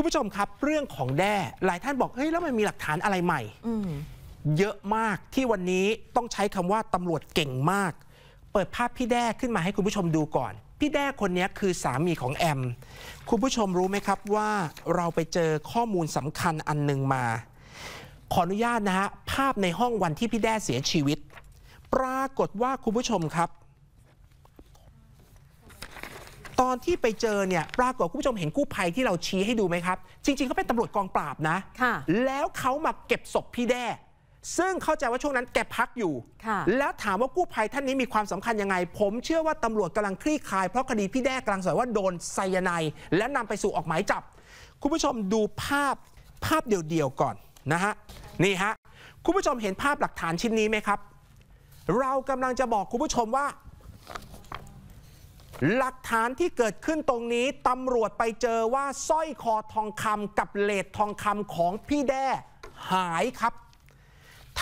คุณผู้ชมครับเรื่องของแด้หลายท่านบอกเฮ้ยแล้วมันมีหลักฐานอะไรใหม่เยอะมากที่วันนี้ต้องใช้คำว่าตำรวจเก่งมากเปิดภาพพี่แด้ขึ้นมาให้คุณผู้ชมดูก่อนพี่แด้คนนี้คือสามีของแอมคุณผู้ชมรู้ไหมครับว่าเราไปเจอข้อมูลสำคัญอันหนึ่งมาขออนุญาตนะฮะภาพในห้องวันที่พี่แด้เสียชีวิตปรากฏว่าคุณผู้ชมครับตอนที่ไปเจอเนี่ยปรากฏคุณผู้ชมเห็นกู้ภัยที่เราชี้ให้ดูไหมครับจริงๆเขาเป็นตำรวจกองปราบนะแล้วเขามาเก็บศพพี่แด้ซึ่งเข้าใจว่าช่วงนั้นแกพักอยู่แล้วถามว่ากู้ภัยท่านนี้มีความสำคัญยังไงผมเชื่อว่าตำรวจกำลังคลี่คลายเพราะคดีพี่แด้กลางสอยว่าโดนไซยาไนด์และนำไปสู่ออกหมายจับคุณผู้ชมดูภาพเดียวๆก่อนนะฮะนี่ฮะคุณผู้ชมเห็นภาพหลักฐานชิ้นนี้ไหมครับเรากำลังจะบอกคุณผู้ชมว่าหลักฐานที่เกิดขึ้นตรงนี้ตำรวจไปเจอว่าสร้อยคอทองคำกับเลสทองคำของพี่แด้หายครับ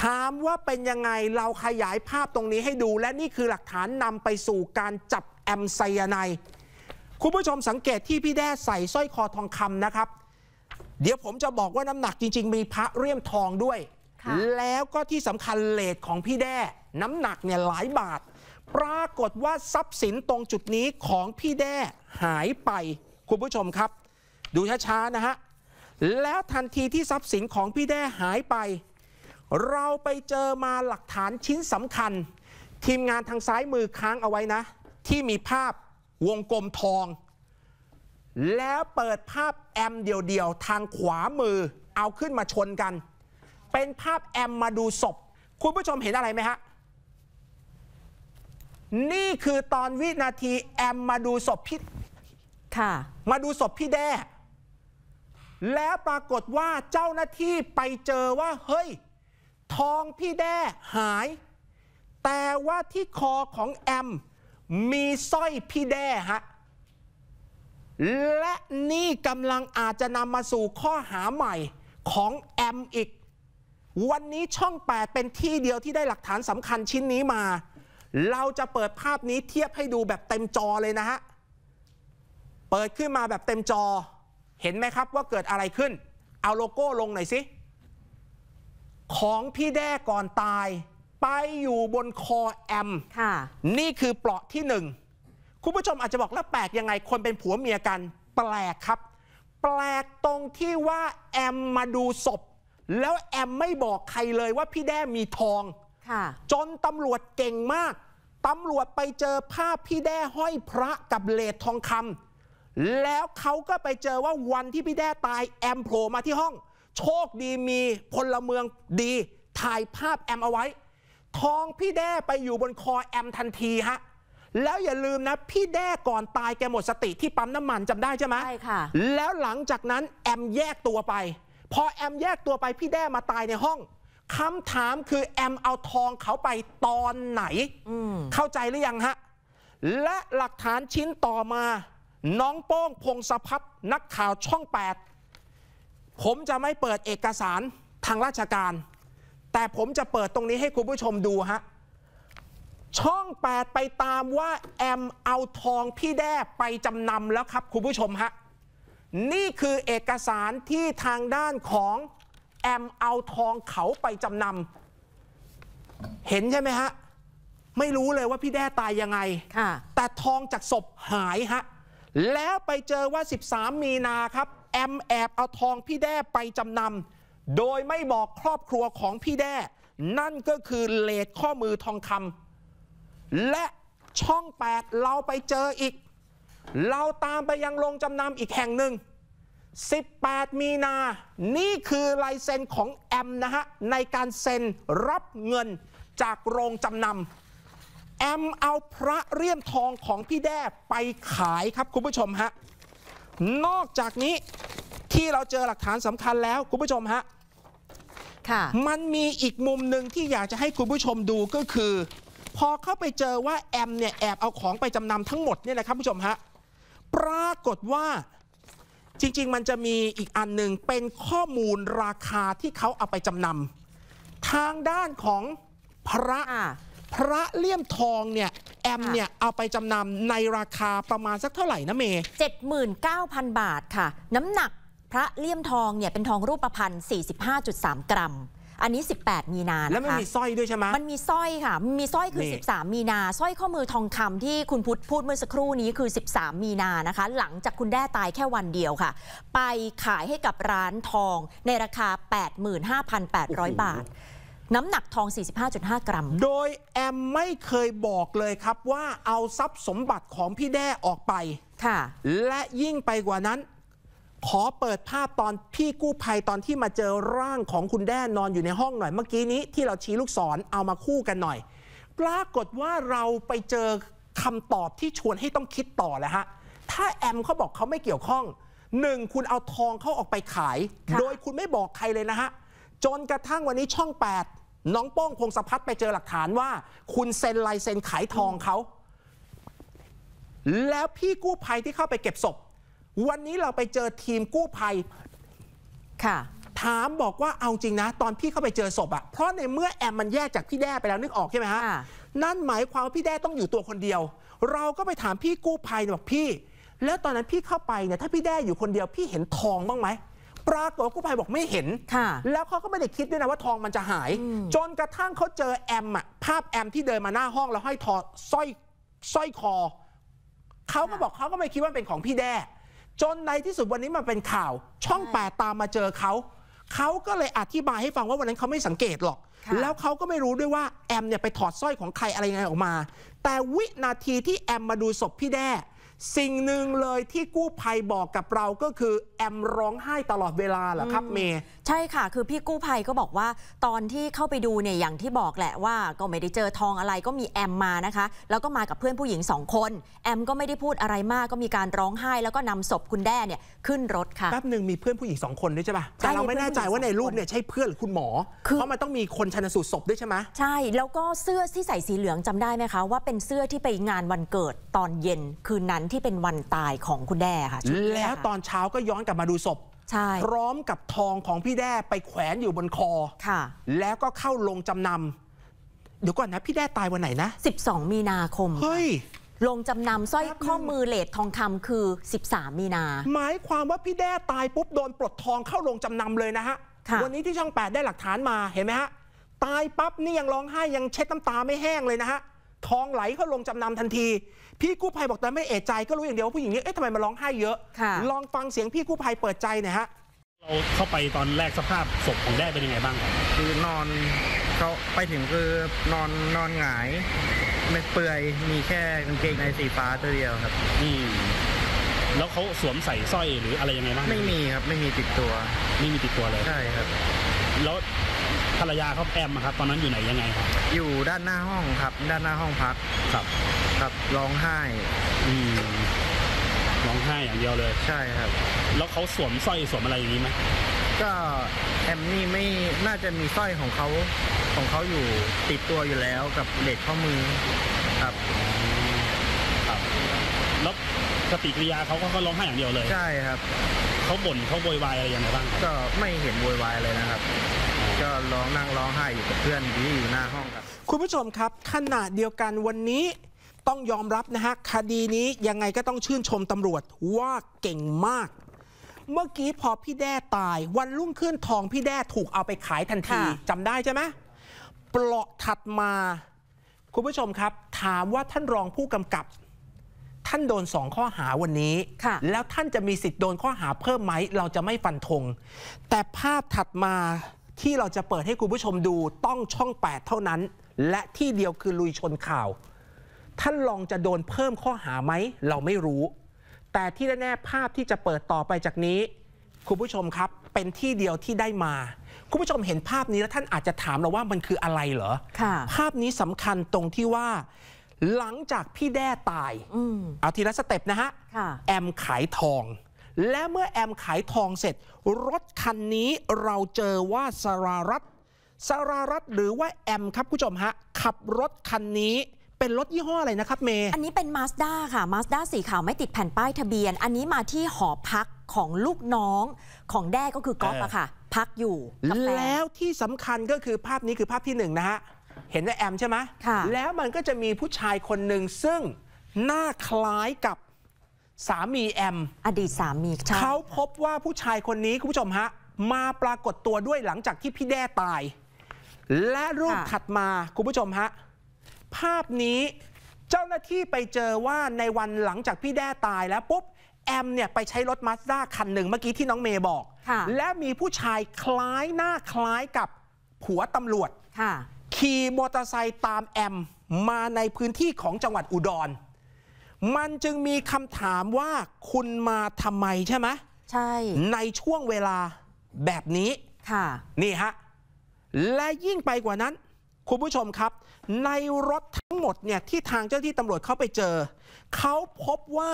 ถามว่าเป็นยังไงเราขยายภาพตรงนี้ให้ดูและนี่คือหลักฐานนำไปสู่การจับแอมไซยาไนด์คุณผู้ชมสังเกตที่พี่แด้ใส่สร้อยคอทองคำนะครับเดี๋ยวผมจะบอกว่าน้ำหนักจริงๆมีพระเลี่ยมทองด้วยแล้วก็ที่สำคัญเลสของพี่แด้น้ำหนักเนี่ยหลายบาทปรากฏว่าทรัพย์สินตรงจุดนี้ของพี่แด้หายไปคุณผู้ชมครับดูช้าๆนะฮะแล้วทันทีที่ทรัพย์สินของพี่แด้หายไปเราไปเจอมาหลักฐานชิ้นสำคัญทีมงานทางซ้ายมือค้างเอาไว้นะที่มีภาพวงกลมทองแล้วเปิดภาพแอมเดี่ยวๆทางขวามือเอาขึ้นมาชนกันเป็นภาพแอมมาดูศพคุณผู้ชมเห็นอะไรไหมฮะนี่คือตอนวินาทีแอมมาดูศพพี่ค่ะมาดูศพพี่แด้แล้วปรากฏว่าเจ้าหน้าที่ไปเจอว่าเฮ้ยทองพี่แด้หายแต่ว่าที่คอของแอมมีสร้อยพี่แด้ฮะและนี่กำลังอาจจะนำมาสู่ข้อหาใหม่ของแอมอีกวันนี้ช่อง8เป็นที่เดียวที่ได้หลักฐานสำคัญชิ้นนี้มาเราจะเปิดภาพนี้เทียบให้ดูแบบเต็มจอเลยนะฮะเปิดขึ้นมาแบบเต็มจอเห็นไหมครับว่าเกิดอะไรขึ้นเอาโลโก้ลงหน่อยสิของพี่แด้ก่อนตายไปอยู่บนคอแอมนี่คือเปราะที่1คุณผู้ชมอาจจะบอกแล้วแปลกยังไงคนเป็นผัวเมียกันแปลกครับแปลกตรงที่ว่าแอมมาดูศพแล้วแอมไม่บอกใครเลยว่าพี่แด้มีทองจนตำรวจเก่งมากตำรวจไปเจอภาพพี่แด้ห้อยพระกับเลสทองคำแล้วเขาก็ไปเจอว่าวันที่พี่แด้ตายแอมโผล่มาที่ห้องโชคดีมีพลเมืองดีถ่ายภาพแอมเอาไว้ทองพี่แด้ไปอยู่บนคอแอมทันทีฮะแล้วอย่าลืมนะพี่แด้ก่อนตายแกหมดสติที่ปั๊มน้ำมันจำได้ใช่ไหมใช่ค่ะแล้วหลังจากนั้นแอมแยกตัวไปพอแอมแยกตัวไปพี่แด้มาตายในห้องคำถามคือแอมเอาทองเขาไปตอนไหนเข้าใจหรือยังฮะและหลักฐานชิ้นต่อมาน้องโป้งพงศพัฒน์นักข่าวช่อง8ผมจะไม่เปิดเอกสารทางราชการแต่ผมจะเปิดตรงนี้ให้คุณผู้ชมดูฮะช่อง8ไปตามว่าแอมเอาทองพี่แด้ไปจำนำแล้วครับคุณผู้ชมฮะนี่คือเอกสารที่ทางด้านของแอมเอาทองเขาไปจำนำเห็นใช่ไหมฮะไม่รู้เลยว่าพี่แด้ตายยังไงแต่ทองจากศพหายฮะแล้วไปเจอว่า13มีนาครับแอมแอบเอาทองพี่แด้ไปจำนำโดยไม่บอกครอบครัวของพี่แด้นั่นก็คือเลสข้อมือทองคำและช่อง8เราไปเจออีกเราตามไปยังโรงจำนำอีกแห่งหนึ่ง18มีนานี่คือลายเซ็นของแอมนะฮะในการเซ็นรับเงินจากโรงจำนำแอมเอาพระเลี่ยมทองของพี่แด้ไปขายครับคุณผู้ชมฮะนอกจากนี้ที่เราเจอหลักฐานสำคัญแล้วคุณผู้ชมฮะมันมีอีกมุมหนึ่งที่อยากจะให้คุณผู้ชมดูก็คือพอเข้าไปเจอว่าแอมเนี่ยแอบเอาของไปจำนำทั้งหมดเนี่ยนะครับผู้ชมฮะปรากฏว่าจริงๆมันจะมีอีกอันหนึ่งเป็นข้อมูลราคาที่เขาเอาไปจำนำทางด้านของพระเลี่ยมทองเนี่ยแอมเนี่ยเอาไปจำนำในราคาประมาณสักเท่าไหร่นะเมย์ 79,000 บาทค่ะน้ำหนัก พระเลี่ยมทองเนี่ยเป็นทองรูปพรรณ 45.3 กรัมอันนี้18มีนาแล้วไม่มีสร้อยด้วยใช่ไหมมันมีสร้อยค่ะมีสร้อยคือ13มีนาสร้อยข้อมือทองคำที่คุณพุทธพูดเมื่อสักครู่นี้คือ13มีนานะคะหลังจากคุณแด้ตายแค่วันเดียวค่ะไปขายให้กับร้านทองในราคา 85,800 บาทน้ำหนักทอง 45.5 กรัมโดยแอมไม่เคยบอกเลยครับว่าเอาทรัพย์สมบัติของพี่แด้ออกไปค่ะและยิ่งไปกว่านั้นขอเปิดภาพตอนพี่กู้ภัยตอนที่มาเจอร่างของคุณแด้นอนอยู่ในห้องหน่อยเมื่อกี้นี้ที่เราชี้ลูกศรเอามาคู่กันหน่อยปรากฏว่าเราไปเจอคำตอบที่ชวนให้ต้องคิดต่อแล้วฮะถ้าแอมเขาบอกเขาไม่เกี่ยวข้องหนึ่งคุณเอาทองเขาออกไปขายโดยคุณไม่บอกใครเลยนะฮะจนกระทั่งวันนี้ช่อง8น้องโป้งพงศพัฒน์ไปเจอหลักฐานว่าคุณเซ็นลายเซ็นขายทองเขาแล้วพี่กู้ภัยที่เข้าไปเก็บศพวันนี้เราไปเจอทีมกู้ภัยค่ะถามบอกว่าเอาจริงนะตอนพี่เข้าไปเจอศพอะเพราะในเมื่อแอมมันแยกจากพี่แด้ไปแล้วนึกออกใช่ไหมฮะนั่นหมายความว่าพี่แด้ต้องอยู่ตัวคนเดียวเราก็ไปถามพี่กู้ภัยบอกพี่แล้วตอนนั้นพี่เข้าไปเนี่ยถ้าพี่แด้อยู่คนเดียวพี่เห็นทองบ้างไหมปรากฏกู้ภัยบอกไม่เห็นแล้วเขาก็ไม่ได้คิดด้วยนะว่าทองมันจะหายจนกระทั่งเขาเจอแอมอะภาพแอมที่เดินมาหน้าห้องแล้วห้อยทองสร้อยคอเขาก็บอกเขาก็ไม่คิดว่าเป็นของพี่แด้จนในที่สุดวันนี้มาเป็นข่าวช่อง8ตามมาเจอเขาก็เลยอธิบายให้ฟังว่าวันนั้นเขาไม่สังเกตหรอกแล้วเขาก็ไม่รู้ด้วยว่าแอมเนี่ยไปถอดสร้อยของใครอะไรยังไงออกมาแต่วินาทีที่แอมมาดูศพพี่แด้สิ่งหนึ่งเลยที่กู้ภัยบอกกับเราก็คือแอมร้องไห้ตลอดเวลาเหรอครับเมย์ใช่ค่ะคือพี่กู้ภัยก็บอกว่าตอนที่เข้าไปดูเนี่ยอย่างที่บอกแหละว่าก็ไม่ได้เจอทองอะไรก็มีแอมมานะคะแล้วก็มากับเพื่อนผู้หญิง2คนแอมก็ไม่ได้พูดอะไรมากก็มีการร้องไห้แล้วก็นำศพคุณแด้เนี่ยขึ้นรถค่ะแป๊บหนึ่งมีเพื่อนผู้หญิง2คนด้วยใช่ป่ะแต่เราไม่แน่ใจว่าในรูปเนี่ยใช่เพื่อนหรือคุณหมอเพราะมันต้องมีคนชันสูตรศพด้วยใช่ไหมใช่แล้วก็เสื้อที่ใส่สีเหลืองจำได้ไหมคะว่าเป็นเสื้อที่ไปงานวันเกิดตอนเย็นคืนนั้นที่เป็นวันตายของคุณแด้ค่ะแล้วตอนเช้าก็ย้อนกลับมาดูศพพร้อมกับทองของพี่แด้ไปแขวนอยู่บนคอค่ะแล้วก็เข้าลงจำนำเดี๋ยวก่อนนะพี่แด้ตายวันไหนนะ12มีนาคมเฮ้ยลงจำนำสร้อยข้อมือเลททองคำคือ13มีนาหมายความว่าพี่แด้ตายปุ๊บโดนปลดทองเข้าลงจำนำเลยนะฮะวันนี้ที่ช่อง8ได้หลักฐานมาเห็นไหมฮะตายปั๊บนี่ยังร้องไห้ยังเช็ดน้ำตาไม่แห้งเลยนะฮะทองไหลเข้าลงจำนำทันทีพี่กู้ภัยบอกแต่ไม่เอะใจก็รู้อย่างเดียวว่าผู้หญิงนี้เอ๊ะทำไมมาร้องไห้เยอะลองฟังเสียงพี่กู้ภัยเปิดใจหน่อยฮะเราเข้าไปตอนแรกสภาพศพของแด้เป็นยังไงบ้างคือนอนเขาไปถึงคือนอนหงายไม่เปื่อยมีแค่กางเกงในสีฟ้าตัวเดียวครับนี่แล้วเขาสวมใส่สร้อยหรืออะไรยังไงบ้างไม่มีครับไม่มีติดตัวไม่มีติดตัวเลยใช่ครับแล้วภรรยาเขาแอมครับตอนนั้นอยู่ไหนยังไงครับอยู่ด้านหน้าห้องครับด้านหน้าห้องพักครับร้องไห้ร้องไห้อย่างเดียวเลยใช่ครับแล้วเขาสวมสร้อยสวมอะไรอย่างนี้ไหมก็แอมนี่ไม่น่าจะมีสร้อยของเขาอยู่ติดตัวอยู่แล้วกับเด็กข้อมือครับแล้วปฏิกิริยาเขาก็ร้องไห้อย่างเดียวเลยใช่ครับเขาบ่นเขาโวยวายอะไรอย่างไรบ้างก็ไม่เห็นโวยวายเลยนะครับก็ร้องนั่งร้องไห้อยู่กับเพื่อนที่อยู่หน้าห้องครับคุณผู้ชมครับขณะเดียวกันวันนี้ต้องยอมรับนะฮะคดีนี้ยังไงก็ต้องชื่นชมตำรวจว่าเก่งมากเมื่อกี้พอพี่แด้ตายวันรุ่งขึ้นทองพี่แด้ถูกเอาไปขายทันทีจำได้ใช่ไหมเปราะถัดมาคุณผู้ชมครับถามว่าท่านรองผู้กำกับท่านโดน2ข้อหาวันนี้แล้วท่านจะมีสิทธิ์โดนข้อหาเพิ่มไหมเราจะไม่ฟันธงแต่ภาพถัดมาที่เราจะเปิดให้คุณผู้ชมดูต้องช่อง8เท่านั้นและที่เดียวคือลุยชนข่าวท่านลองจะโดนเพิ่มข้อหาไหมเราไม่รู้แต่ที่แน่ๆภาพที่จะเปิดต่อไปจากนี้คุณผู้ชมครับเป็นที่เดียวที่ได้มาคุณผู้ชมเห็นภาพนี้แล้วท่านอาจจะถามเราว่ามันคืออะไรเหรอภาพนี้สำคัญตรงที่ว่าหลังจากพี่แด้ตายเอาทีละสเต็ปนะฮะแอมขายทองและเมื่อแอมขายทองเสร็จรถคันนี้เราเจอว่าสรารัตน์หรือว่าแอมครับผู้ชมฮะขับรถคันนี้เป็นรถยี่ห้ออะไรนะครับเมย์อันนี้เป็น Mazda ค่ะ Mazda สีขาวไม่ติดแผ่นป้ายทะเบียนอันนี้มาที่หอพักของลูกน้องของแด้ก็คือก๊อฟอะค่ะพักอยู่แล้วที่สำคัญก็คือภาพนี้คือภาพที่1นะฮะเห็นว่าแอมใช่ไหมแล้วมันก็จะมีผู้ชายคนหนึ่งซึ่งหน้าคล้ายกับ สามีแอมอดีตสามีเขาพบว่าผู้ชายคนนี้คุณผู้ชมฮะมาปรากฏตัวด้วยหลังจากที่พี่แด้ตายและรูปถัดมาคุณผู้ชมฮะภาพนี้เจ้าหน้าที่ไปเจอว่าในวันหลังจากพี่แด้ตายแล้วปุ๊บแอมเนี่ยไปใช้รถมาสด้าคันหนึ่งเมื่อกี้ที่น้องเมย์บอกและมีผู้ชายคล้ายหน้าคล้ายกับผัวตำรวจขี่มอเตอร์ไซค์ตามแอมมาในพื้นที่ของจังหวัดอุดรมันจึงมีคำถามว่าคุณมาทำไมใช่ไหมใช่ในช่วงเวลาแบบนี้ค่ะนี่ฮะและยิ่งไปกว่านั้นคุณผู้ชมครับในรถทั้งหมดเนี่ยที่ทางเจ้าที่ตำรวจเขาไปเจอเขาพบว่า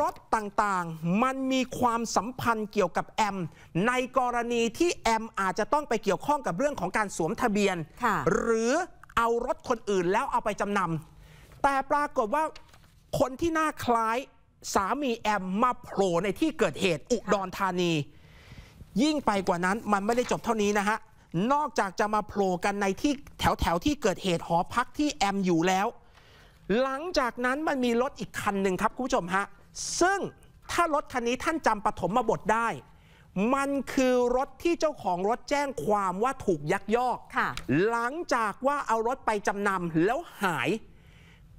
รถต่างๆมันมีความสัมพันธ์เกี่ยวกับแอมในกรณีที่แอมอาจจะต้องไปเกี่ยวข้องกับเรื่องของการสวมทะเบียนหรือเอารถคนอื่นแล้วเอาไปจำนำแต่ปรากฏว่าคนที่น่าคล้ายสามีแอมมาโผล่ในที่เกิดเหตุอุดรธานียิ่งไปกว่านั้นมันไม่ได้จบเท่านี้นะฮะนอกจากจะมาโผล่กันในที่แถวที่เกิดเหตุหอพักที่แอมอยู่แล้วหลังจากนั้นมันมีรถอีกคันหนึ่งครับคุณผู้ชมฮะซึ่งถ้ารถคันนี้ท่านจำปฐมบทได้มันคือรถที่เจ้าของรถแจ้งความว่าถูกยักยอกหลังจากว่าเอารถไปจำนำแล้วหาย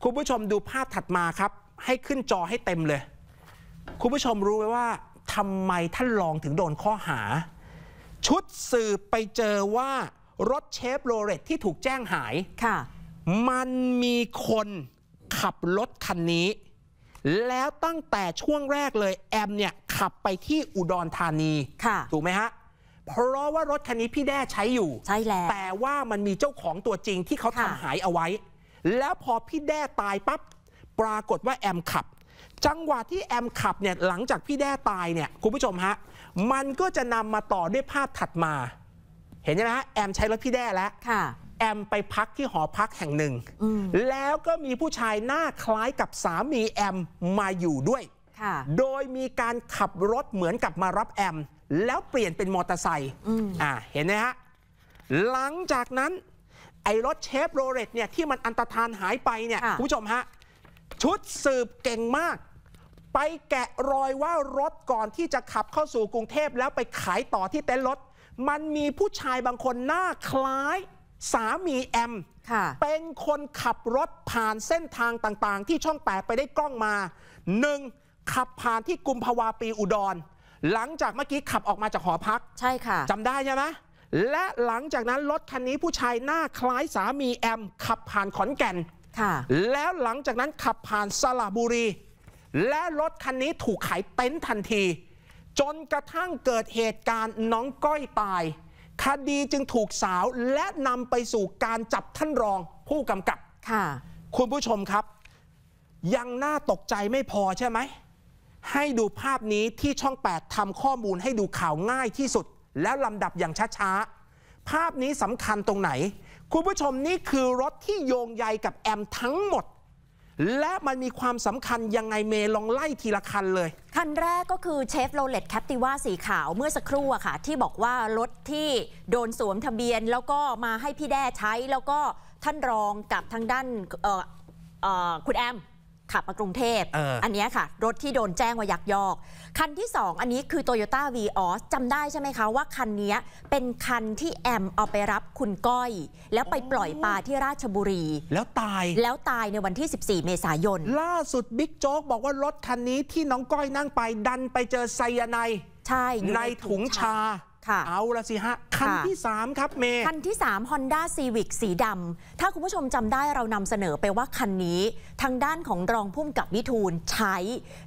คุณผู้ชมดูภาพถัดมาครับให้ขึ้นจอให้เต็มเลยคุณผู้ชมรู้ไหมว่าทำไมท่านรองถึงโดนข้อหาชุดสืบไปเจอว่ารถเชฟโรเลตที่ถูกแจ้งหายมันมีคนขับรถคันนี้แล้วตั้งแต่ช่วงแรกเลยแอมเนี่ยขับไปที่อุดรธานีถูกไหมฮะเพราะว่ารถคันนี้พี่แด้ใช้อยู่ใช่แล้วแต่ว่ามันมีเจ้าของตัวจริงที่เขาทำหายเอาไว้แล้วพอพี่แด้ตายปั๊บปรากฏว่าแอมขับจังหวะที่แอมขับเนี่ยหลังจากพี่แด้ตายเนี่ยคุณผู้ชมฮะมันก็จะนำมาต่อด้วยภาพถัดมาเห็นไหมฮะแอมใช้รถพี่แด้แล้วแอมไปพักที่หอพักแห่งหนึ่งแล้วก็มีผู้ชายหน้าคล้ายกับสามีแอมมาอยู่ด้วยโดยมีการขับรถเหมือนกับมารับแอมแล้วเปลี่ยนเป็นมอเตอร์ไซค์เห็นไหมฮะหลังจากนั้นไอ้รถเชฟโรเลตเนี่ยที่มันอันตรธานหายไปเนี่ยคุณผู้ชมฮะชุดสืบเก่งมากไปแกะรอยว่ารถก่อนที่จะขับเข้าสู่กรุงเทพแล้วไปขายต่อที่เต็นท์รถมันมีผู้ชายบางคนหน้าคล้ายสามีแอมเป็นคนขับรถผ่านเส้นทางต่างๆที่ช่อง8ไปได้กล้องมา1ขับผ่านที่กุมภาวะปีอุดรหลังจากเมื่อกี้ขับออกมาจากหอพักใช่ค่ะจำได้ใช่ไหมและหลังจากนั้นรถคันนี้ผู้ชายหน้าคล้ายสามีแอมขับผ่านขอนแก่นแล้วหลังจากนั้นขับผ่านสระบุรีและรถคันนี้ถูกขายเต็นท์ทันทีจนกระทั่งเกิดเหตุการณ์น้องก้อยตายคดีจึงถูกสาวและนำไปสู่การจับท่านรองผู้กำกับคุณผู้ชมครับยังน่าตกใจไม่พอใช่ไหมให้ดูภาพนี้ที่ช่อง8ทำข้อมูลให้ดูข่าวง่ายที่สุดแล้วลำดับอย่างช้าๆภาพนี้สำคัญตรงไหนคุณผู้ชมนี่คือรถที่โยงใยกับแอมทั้งหมดและมันมีความสำคัญยังไงเมย์ลองไล่ทีละคันเลยคันแรกก็คือเชฟโรเลตแคปติว่าสีขาวเมื่อสักครู่อะค่ะที่บอกว่ารถที่โดนสวมทะเบียนแล้วก็มาให้พี่แด้ใช้แล้วก็ท่านรองกับทางด้านคุณแอมขับมากรุงเทพ อันนี้ค่ะรถที่โดนแจ้งว่ายักยอกคันที่2อันนี้คือ Toyota Vios จำได้ใช่ไหมคะว่าคันนี้เป็นคันที่แอมเอาไปรับคุณก้อยแล้วไปปล่อยปลาที่ราชบุรีแล้วตายในวันที่14 เมษายนล่าสุดบิ๊กโจ๊กบอกว่ารถคันนี้ที่น้องก้อยนั่งไปดันไปเจอไซยาไนด์ใช่ในถุงชาเอาละสิฮะคันที่3ครับเมคันที่3 Honda Civic สีดำถ้าคุณผู้ชมจำได้เรานำเสนอไปว่าคันนี้ทางด้านของรองผู้กำกับวิทูลใช้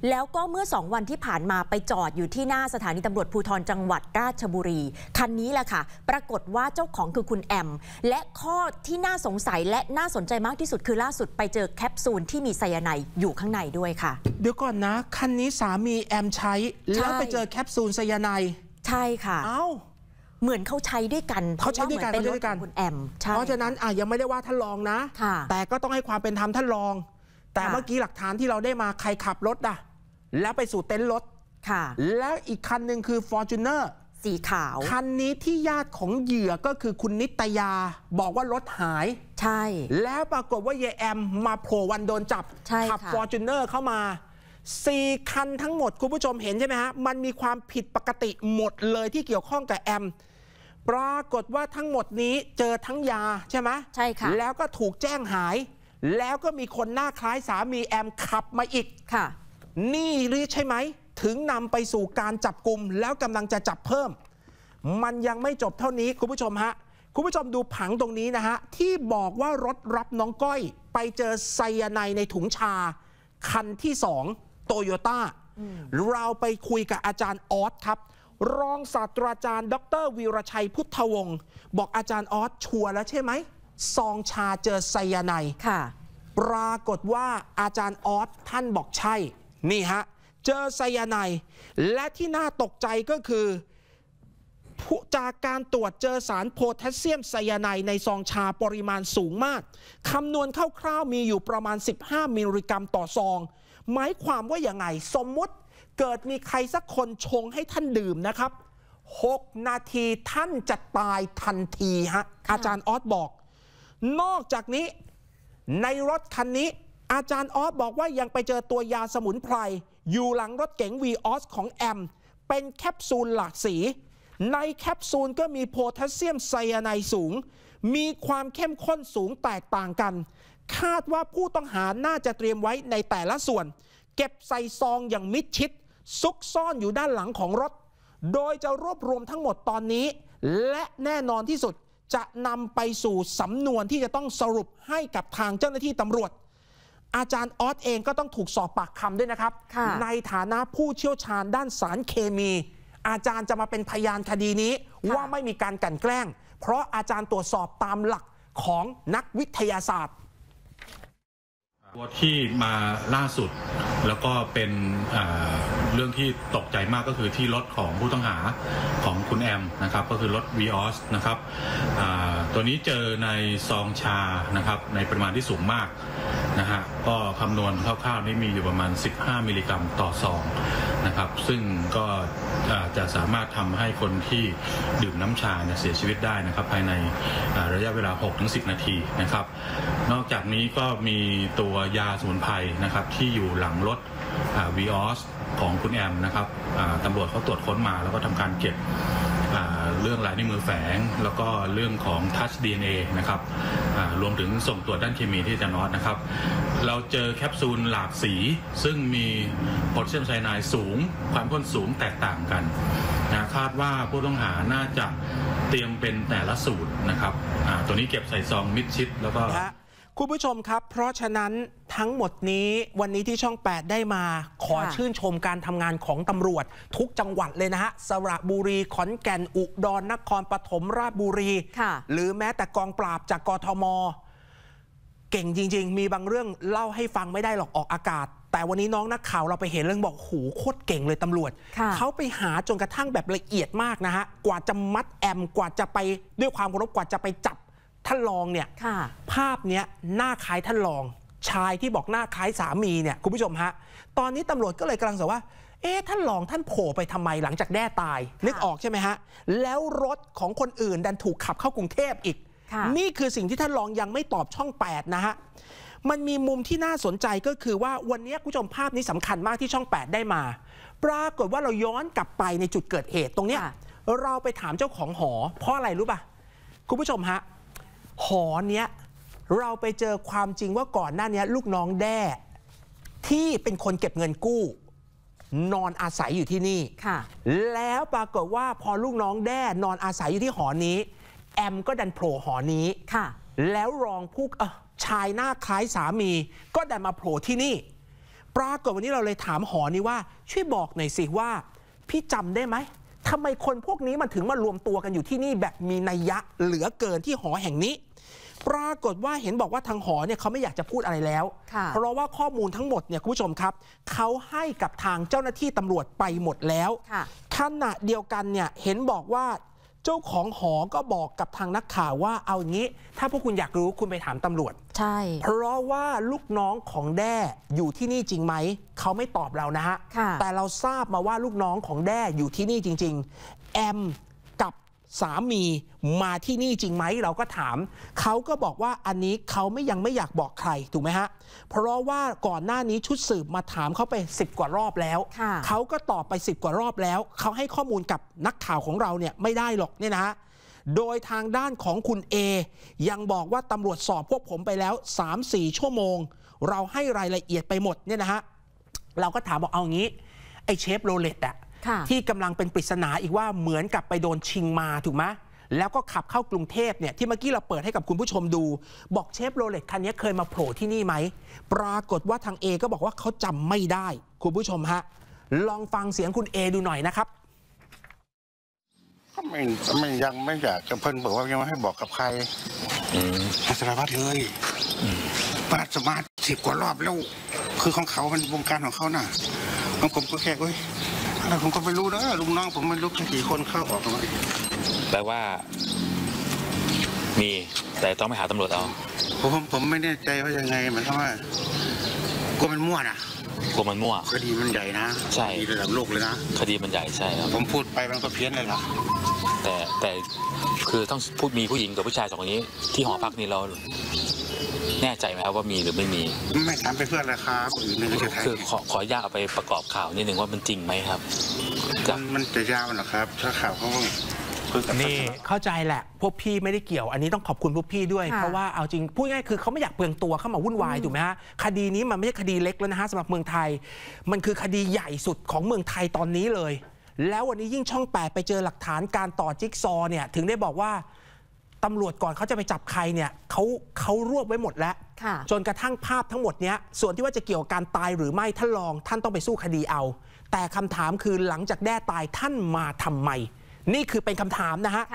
แล้วก็เมื่อ2วันที่ผ่านมาไปจอดอยู่ที่หน้าสถานีตำรวจภูธรจังหวัดราชบุรีคันนี้แหละค่ะปรากฏว่าเจ้าของคือคุณแอมและข้อที่น่าสงสัยและน่าสนใจมากที่สุดคือล่าสุดไปเจอแคปซูลที่มีไซยาไนด์อยู่ข้างในด้วยค่ะเดี๋ยวก่อนนะคันนี้สามีแอมใช้แล้วไปเจอแคปซูลไซยาไนด์ใช่ค่ะเหมือนเขาใช้ด้วยกันเป็นรถของคุณแอมเพราะฉะนั้นยังไม่ได้ว่าท่านรองนะแต่ก็ต้องให้ความเป็นธรรมท่านรองแต่เมื่อกี้หลักฐานที่เราได้มาใครขับรถแล้วไปสู่เต็นท์รถแล้วอีกคันหนึ่งคือ Fortuner สีขาวคันนี้ที่ญาติของเหยื่อก็คือคุณนิตยาบอกว่ารถหายใช่แล้วปรากฏว่าเยแอมมาโผล่วันโดนจับขับ Fortuner เข้ามา 4 คันทั้งหมดคุณผู้ชมเห็นใช่ไหมฮะมันมีความผิดปกติหมดเลยที่เกี่ยวข้องกับแอมปรากฏว่าทั้งหมดนี้เจอทั้งยาใช่ไหมใช่ค่ะแล้วก็ถูกแจ้งหายแล้วก็มีคนหน้าคล้ายสามีแอมขับมาอีกค่ะนี่หรือใช่ไหมถึงนำไปสู่การจับกลุ่มแล้วกำลังจะจับเพิ่มมันยังไม่จบเท่านี้คุณผู้ชมฮะคุณผู้ชมดูผังตรงนี้นะฮะที่บอกว่ารถรับน้องก้อยไปเจอไซยาไนด์ในถุงชาคันที่2 Toyota เราไปคุยกับอาจารย์ออสครับรองศาสตราจารย์ดร.วีรชัยพุทธวงศ์บอกอาจารย์ออสชัวร์แล้วใช่ไหมซองชาเจอไซยาไนด์ค่ะปรากฏว่าอาจารย์ออสท่านบอกใช่นี่ฮะเจอไซยาไนด์และที่น่าตกใจก็คือจากการตรวจเจอสารโพแทสเซียมไซยาไนด์ในซองชาปริมาณสูงมากคำนวณคร่าวๆมีอยู่ประมาณ15มิลลิกรัมต่อซองหมายความว่าอย่างไงสมมุติเกิดมีใครสักคนชงให้ท่านดื่มนะครับ6นาทีท่านจะตายทันทีฮะอาจารย์ออสบอกนอกจากนี้ในรถคันนี้อาจารย์ออสบอกว่ายังไปเจอตัวยาสมุนไพรอยู่หลังรถเก๋ง Vios ของแอมเป็นแคปซูลหลากสีในแคปซูลก็มีโพแทสเซียมไซยาไนด์สูงมีความเข้มข้นสูงแตกต่างกันคาดว่าผู้ต้องหาน่าจะเตรียมไว้ในแต่ละส่วนเก็บใส่ซองอย่างมิดชิดซุกซ่อนอยู่ด้านหลังของรถโดยจะรวบรวมทั้งหมดตอนนี้และแน่นอนที่สุดจะนำไปสู่สำนวนที่จะต้องสรุปให้กับทางเจ้าหน้าที่ตำรวจอาจารย์ออสเองก็ต้องถูกสอบปากคำด้วยนะครับในฐานะผู้เชี่ยวชาญด้านสารเคมีอาจารย์จะมาเป็นพยานคดีนี้ว่าไม่มีการกลั่นแกล้งเพราะอาจารย์ตรวจสอบตามหลักของนักวิทยาศาสตร์ที่มาล่าสุดแล้วก็เป็นเรื่องที่ตกใจมากก็คือที่รถของผู้ต้องหาของคุณแอมนะครับก็คือรถ Vios นะครับตัวนี้เจอในซองชานะครับในปริมาณที่สูงมากนะฮะก็คำนวณคร่าวๆนี่มีอยู่ประมาณ15มิลลิกรัมต่อซองนะครับซึ่งก็จะสามารถทำให้คนที่ดื่มน้ำชาเสียชีวิตได้นะครับภายในระยะเวลา 6-10 นาทีนะครับนอกจากนี้ก็มีตัวยาสมุนไพรนะครับที่อยู่หลังรถ Vios ของคุณแอมนะครับตำรวจเขาตรวจค้นมาแล้วก็ทำการเก็บเรื่องลายนิ้วมือแฝงแล้วก็เรื่องของ Touch DNA นะครับรวมถึงส่งตรวจด้านเคมีที่จะนอตนะครับเราเจอแคปซูลหลากสีซึ่งมีโพแทสเซียมไซยาไนด์สูงความข้นสูงแตกต่างกันนะคาดว่าผู้ต้องหาน่าจะเตรียมเป็นแต่ละสูตรนะครับตัวนี้เก็บใส่ซองมิดชิดแล้วก็คุณผู้ชมครับเพราะฉะนั้นทั้งหมดนี้วันนี้ที่ช่อง8ได้มาขอชื่นชมการทำงานของตำรวจทุกจังหวัดเลยนะฮะสระบุรีขอนแก่นอุดรนครปฐมราชบุรีหรือแม้แต่กองปราบจากกทมเก่งจริงๆมีบางเรื่องเล่าให้ฟังไม่ได้หรอกออกอากาศแต่วันนี้น้องนักข่าวเราไปเห็นเรื่องบอกหูโคตรเก่งเลยตำรวจเขาไปหาจนกระทั่งแบบละเอียดมากนะฮะกว่าจะมัดแอมกว่าจะไปด้วยความเคารพกว่าจะไปจับท่านรองเนี่ยภาพเนี้ยหน้าคล้ายท่านรองชายที่บอกหน้าคล้ายสามีเนี่ยคุณผู้ชมฮะตอนนี้ตำรวจก็เลยกำลังสงสัยว่าเอ๊ะท่านรองท่านโผล่ไปทำไมหลังจากแด้ตายนึกออกใช่ไหมฮะแล้วรถของคนอื่นดันถูกขับเข้ากรุงเทพอีกนี่คือสิ่งที่ท่านรองยังไม่ตอบช่อง8นะฮะมันมีมุมที่น่าสนใจก็คือว่าวันนี้คุณผู้ชมภาพนี้สำคัญมากที่ช่อง8ได้มาปรากฏว่าเราย้อนกลับไปในจุดเกิดเหตุตรงเนี้ยเราไปถามเจ้าของหอเพราะอะไรรู้ป่ะคุณผู้ชมฮะหอเนี้ยเราไปเจอความจริงว่าก่อนหน้านี้ลูกน้องแด้ที่เป็นคนเก็บเงินกู้นอนอาศัยอยู่ที่นี่แล้วปรากฏว่าพอลูกน้องแด้นอนอาศัยอยู่ที่หอนี้แอมก็ดันโผล่หอนี้แล้วรองผู้ชายหน้าคล้ายสามีก็ดันมาโผล่ที่นี่ปรากฏวันนี้เราเลยถามหอนี้ว่าช่วยบอกหน่อยสิว่าพี่จำได้ไหมทำไมคนพวกนี้มันถึงมารวมตัวกันอยู่ที่นี่แบบมีนัยยะเหลือเกินที่หอแห่งนี้ปรากฏว่าเห็นบอกว่าทางหอเนี่ยเขาไม่อยากจะพูดอะไรแล้วเพราะว่าข้อมูลทั้งหมดเนี่ยคุณผู้ชมครับเขาให้กับทางเจ้าหน้าที่ตำรวจไปหมดแล้วขณะเดียวกันเนี่ยเห็นบอกว่าเจ้าของหอก็บอกกับทางนักข่าวว่าเอาอย่างนี้ถ้าพวกคุณอยากรู้คุณไปถามตำรวจใช่เพราะว่าลูกน้องของแด้อยู่ที่นี่จริงไหมเขาไม่ตอบเรานะฮะแต่เราทราบมาว่าลูกน้องของแด้อยู่ที่นี่จริงๆแอมกับ สามีมาที่นี่จริงไหมเราก็ถามเขาก็บอกว่าอันนี้เขายังไม่อยากบอกใครถูกไหมฮะเพราะว่าก่อนหน้านี้ชุดสืบมาถามเขาไป10กว่ารอบแล้วเขาก็ตอบไป10กว่ารอบแล้วเขาให้ข้อมูลกับนักข่าวของเราเนี่ยไม่ได้หรอกเนี่ยนะฮะโดยทางด้านของคุณเอยังบอกว่าตำรวจสอบพวกผมไปแล้ว 3-4 ชั่วโมงเราให้รายละเอียดไปหมดเนี่ยนะฮะเราก็ถามบอกเอางี้ไอ้เชฟโรเลตอะที่กำลังเป็นปริศนาอีกว่าเหมือนกับไปโดนชิงมาถูกไหมแล้วก็ขับเข้ากรุงเทพเนี่ยที่เมื่อกี้เราเปิดให้กับคุณผู้ชมดูบอกเชฟโรเลตคันนี้เคยมาโผล่ที่นี่ไหมปรากฏว่าทางเอก็บอกว่าเขาจำไม่ได้คุณผู้ชมฮะลองฟังเสียงคุณเอดูหน่อยนะครับไม่ยังไม่อยากจะเพิ่นบอกว่ายังไม่ให้บอกกับใครสารวัตรเลยปาดสมาร์ท10กว่ารอบแล้วคือของเขามันวงการของเขาน่ะของผมก็แค่เว้ยแล้วผมก็ไม่รู้นะลุงน้องผมไม่รู้กี่คนเข้าออกมาแปลว่ามีแต่ต้องไปหาตำรวจเอาผมไม่แน่ใจว่ายังไงเหมือนกันว่ากลัวมันมั่วนะกลัวมันมั่วคดีมันใหญ่นะใช่ระดับโลกเลยนะคดีมันใหญ่ใช่ครับผมพูดไปมันก็เพี้ยนเลยล่ะแต่คือต้องพูดมีผู้หญิงกับผู้ชายสองคนนี้ที่หอพักนี่เราแน่ใจไหมครับว่ามีหรือไม่มีไม่ถามไปเพื่อนเลยครับคือขอญาติเอาไปประกอบข่าวนิดหนึ่งว่ามันจริงไหมครับมันจะยาวหรอครับถ้าข่าวเขานี่เข้าใจแหละพวกพี่ไม่ได้เกี่ยวอันนี้ต้องขอบคุณพวกพี่ด้วยเพราะว่าเอาจริงพูดง่ายคือเขาไม่อยากเปลืองตัวเข้ามาวุ่นวายถูกไหมฮะคดีนี้มันไม่ใช่คดีเล็กแล้วนะฮะสำหรับเมืองไทยมันคือคดีใหญ่สุดของเมืองไทยตอนนี้เลยแล้ววันนี้ยิ่งช่อง8ไปเจอหลักฐานการต่อจิ๊กซอเนี่ยถึงได้บอกว่าตำรวจก่อนเขาจะไปจับใครเนี่ยเขารวบไว้หมดแล้วจนกระทั่งภาพทั้งหมดเนี้ยส่วนที่ว่าจะเกี่ยวกับการตายหรือไม่ท่านรองท่านต้องไปสู้คดีเอาแต่คำถามคือหลังจากแด้ตายท่านมาทำไมนี่คือเป็นคำถามนะฮะ